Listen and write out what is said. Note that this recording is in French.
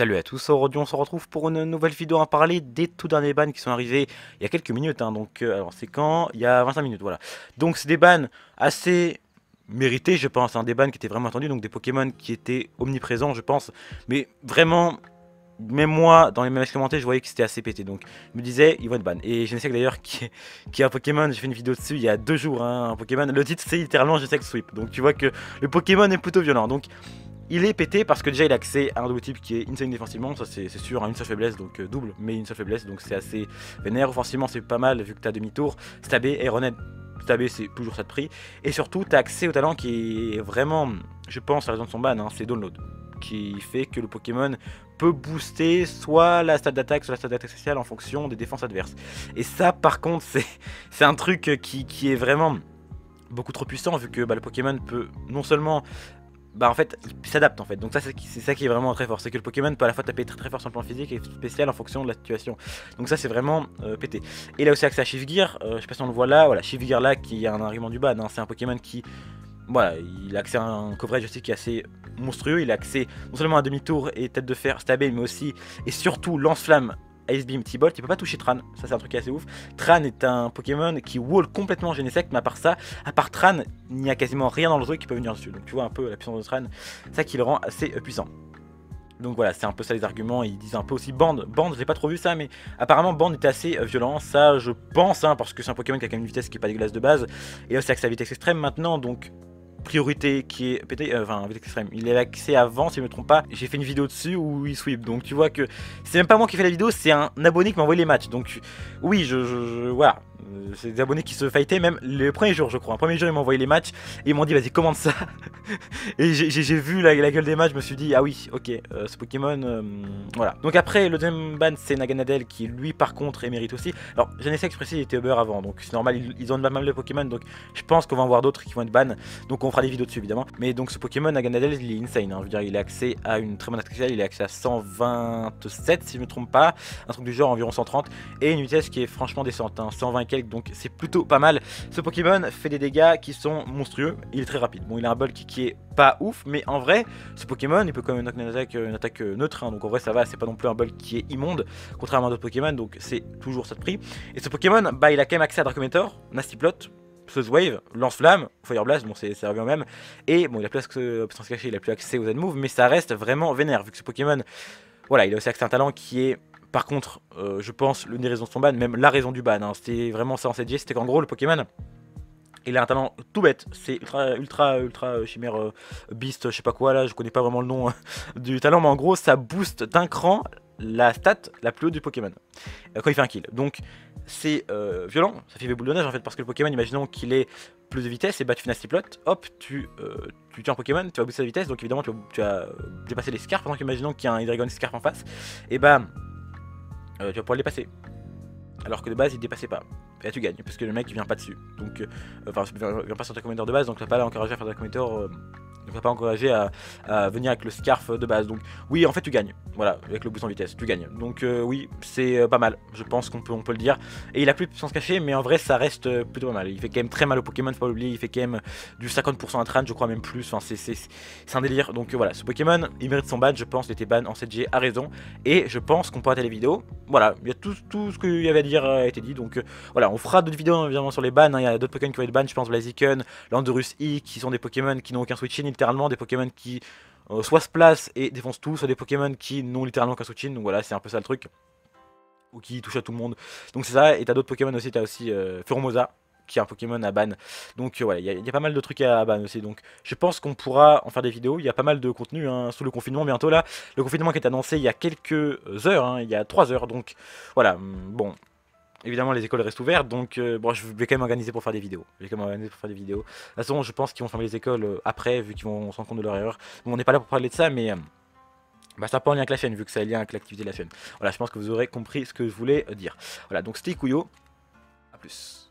Salut à tous, aujourd'hui on se retrouve pour une nouvelle vidéo à parler des tout derniers bans qui sont arrivés il y a quelques minutes, hein, donc alors c'est quand? Il y a 25 minutes, voilà. Donc c'est des bans assez mérités je pense, hein, des bans qui étaient vraiment attendus, donc des Pokémon qui étaient omniprésents je pense, mais vraiment... Même moi, dans les mêmes commentaires, je voyais que c'était assez pété. Donc, je me disais, ils vont être ban. Et Genesect d'ailleurs, qui est un Pokémon, j'ai fait une vidéo dessus il y a 2 jours. Hein, un Pokémon, le titre c'est littéralement Genesect Sweep. Donc, tu vois que le Pokémon est plutôt violent. Donc, il est pété parce que déjà, il a accès à un double type qui est insane défensivement. Ça, c'est sûr, hein, une seule faiblesse, donc double, mais une seule faiblesse. Donc, c'est assez vénère. Offensivement, c'est pas mal vu que t'as demi-tour. Stabé, Aeronade. Stabé, c'est toujours ça de prix. Et surtout, t'as accès au talent qui est vraiment, je pense, la raison de son ban, hein, c'est Download. Qui fait que le Pokémon peut booster soit la stat d'attaque, soit la stat d'attaque spéciale en fonction des défenses adverses. Et ça, par contre, c'est un truc qui est vraiment beaucoup trop puissant vu que bah, le Pokémon peut non seulement... Bah en fait, il s'adapte en fait, donc ça c'est ça qui est vraiment très fort, c'est que le Pokémon peut à la fois taper très très fort sur le plan physique et spécial en fonction de la situation. Donc ça c'est vraiment pété. Et là aussi accès à Shift Gear, je sais pas si on le voit là, voilà, Shift Gear là qui est un argument du ban, hein, c'est un Pokémon qui... Voilà, il a accès à un coverage aussi qui est assez monstrueux, il a accès non seulement à demi-tour et tête de fer, stabé, mais aussi et surtout lance-flamme, Ice Beam, T-Bolt, il peut pas toucher Tran, ça c'est un truc assez ouf. Tran est un Pokémon qui wall complètement Genesect, mais à part ça, à part Tran, il n'y a quasiment rien dans le jeu qui peut venir dessus, donc tu vois un peu la puissance de Tran, ça qui le rend assez puissant. Donc voilà, c'est un peu ça les arguments, ils disent un peu aussi Bande, je l'ai pas trop vu ça, mais apparemment Bande était assez violent, ça je pense, hein, parce que c'est un Pokémon qui a quand même une vitesse qui est pas dégueulasse de base, et là c'est accès à vitesse extrême maintenant, donc... Priorité qui est pété, enfin vitesse extrême, il avait accès avant si je ne me trompe pas, j'ai fait une vidéo dessus où il sweep, donc tu vois que c'est même pas moi qui fais la vidéo, c'est un abonné qui m'a envoyé les matchs, donc oui voilà, c'est des abonnés qui se fightaient même le premier jour je crois, le premier jour ils m'ont envoyé les matchs et ils m'ont dit vas-y commande ça, et j'ai vu la gueule des matchs, je me suis dit ah oui ok ce Pokémon, voilà. Donc après le deuxième ban c'est Naganadel qui lui par contre est mérite aussi, alors Genesect précis il était Uber avant donc c'est normal, ils ont ban même le Pokémon donc je pense qu'on va en voir d'autres qui vont être ban, donc on fera des vidéos dessus évidemment. Mais donc ce Pokémon Naganadel il est insane, hein. Je veux dire il a accès à une très bonne attaque spéciale, il a accès à 127 si je ne me trompe pas, un truc du genre environ 130 et une vitesse qui est franchement décente, hein. 120 et quelques, donc c'est plutôt pas mal. Ce Pokémon fait des dégâts qui sont monstrueux, il est très rapide, bon il a un bulk qui est pas ouf mais en vrai ce Pokémon il peut quand même une attaque neutre, hein. Donc en vrai ça va, c'est pas non plus un bulk qui est immonde contrairement à d'autres Pokémon, donc c'est toujours ça de prix. Et ce Pokémon bah il a quand même accès à Darkometeor, Nastiplot, Wave, Lance-Flamme, Fire Blast, bon c'est servi au même, et bon il a plus puissance cachée, il a plus accès aux Z-Move, mais ça reste vraiment vénère, vu que ce Pokémon, voilà, il a aussi accès à un talent qui est, par contre, je pense, l'une des raisons de son ban, même la raison du ban, hein, c'était vraiment ça en 7G, c'était qu'en gros le Pokémon, il a un talent tout bête, c'est ultra chimère beast, je sais pas quoi là, je connais pas vraiment le nom du talent, mais en gros ça booste d'un cran la stat la plus haute du Pokémon quand il fait un kill, donc c'est violent, ça fait des boules de neige en fait, parce que le Pokémon, imaginons qu'il ait plus de vitesse, et bah tu fais Nastiplot, hop, tu tues un Pokémon, tu vas booster la vitesse, donc évidemment tu vas dépasser les Scarps, pendant qu'imaginons qu'il y a un Hydreigon Scarp en face, et bah tu vas pouvoir le dépasser, alors que de base il ne dépassait pas. Et là tu gagnes, parce que le mec il vient pas dessus, donc enfin il vient pas sur ta Darkometeor de base, donc tu vas pas l'encourager à faire ta Darkometeor. Donc t'as pas encouragé à venir avec le scarf de base. Donc oui en fait tu gagnes. Voilà, avec le boost en vitesse, tu gagnes. Donc oui, c'est pas mal, je pense qu'on peut le dire. Et il a plus de puissance cachée, mais en vrai ça reste plutôt pas mal. Il fait quand même très mal au Pokémon, faut pas l'oublier, il fait quand même du 50% à Tran, je crois même plus. Enfin c'est un délire. Donc voilà, ce Pokémon, il mérite son ban, je pense, il était ban en 7G à raison. Et je pense qu'on peut arrêter les vidéos. Voilà, il y a tout ce qu'il y avait à dire a été dit. Donc voilà, on fera d'autres vidéos évidemment sur les bans, hein. Il y a d'autres Pokémon qui vont être ban, je pense Blaziken, Landorus E, qui sont des Pokémon qui n'ont aucun switching. Littéralement des Pokémon qui soit se placent et défoncent tout, soit des Pokémon qui n'ont littéralement qu'un switch-in, donc voilà c'est un peu ça le truc, ou qui touche à tout le monde, donc c'est ça. Et t'as d'autres Pokémon aussi, t'as aussi Fermosa qui est un Pokémon à ban, donc voilà il y a pas mal de trucs à ban aussi, donc je pense qu'on pourra en faire des vidéos, il y a pas mal de contenu, hein, sous le confinement bientôt là, le confinement qui est annoncé il y a quelques heures, hein, il y a 3 heures, donc voilà, bon... Évidemment les écoles restent ouvertes, donc bon, je vais quand même organiser pour faire des vidéos. De toute façon je pense qu'ils vont fermer les écoles après, vu qu'ils vont se rendre compte de leur erreur. Bon, on n'est pas là pour parler de ça, mais bah, ça n'a pas en lien avec la chaîne, vu que ça a lien avec l'activité de la chaîne. Voilà, je pense que vous aurez compris ce que je voulais dire. Voilà, donc c'était Hikuyo, à plus.